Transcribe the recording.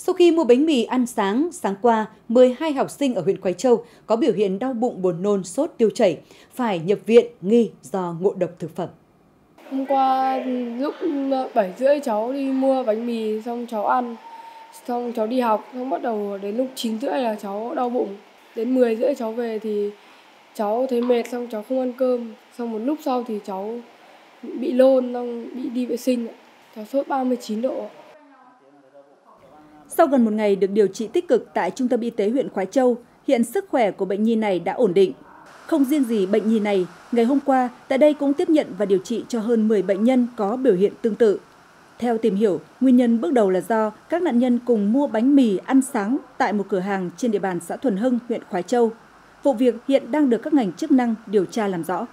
Sau khi mua bánh mì ăn sáng qua, 12 học sinh ở huyện Khoái Châu có biểu hiện đau bụng, buồn nôn, sốt, tiêu chảy, phải nhập viện nghi do ngộ độc thực phẩm. Hôm qua lúc 7:30 cháu đi mua bánh mì xong cháu ăn, xong cháu đi học, xong bắt đầu đến lúc 9:30 là cháu đau bụng. Đến 10:30 cháu về thì cháu thấy mệt, xong cháu không ăn cơm, xong một lúc sau thì cháu bị lôn, xong bị đi vệ sinh, cháu sốt 39 độ. Sau gần một ngày được điều trị tích cực tại Trung tâm Y tế huyện Khoái Châu, hiện sức khỏe của bệnh nhi này đã ổn định. Không riêng gì bệnh nhi này, ngày hôm qua tại đây cũng tiếp nhận và điều trị cho hơn 10 bệnh nhân có biểu hiện tương tự. Theo tìm hiểu, nguyên nhân bước đầu là do các nạn nhân cùng mua bánh mì ăn sáng tại một cửa hàng trên địa bàn xã Thuần Hưng, huyện Khoái Châu. Vụ việc hiện đang được các ngành chức năng điều tra làm rõ.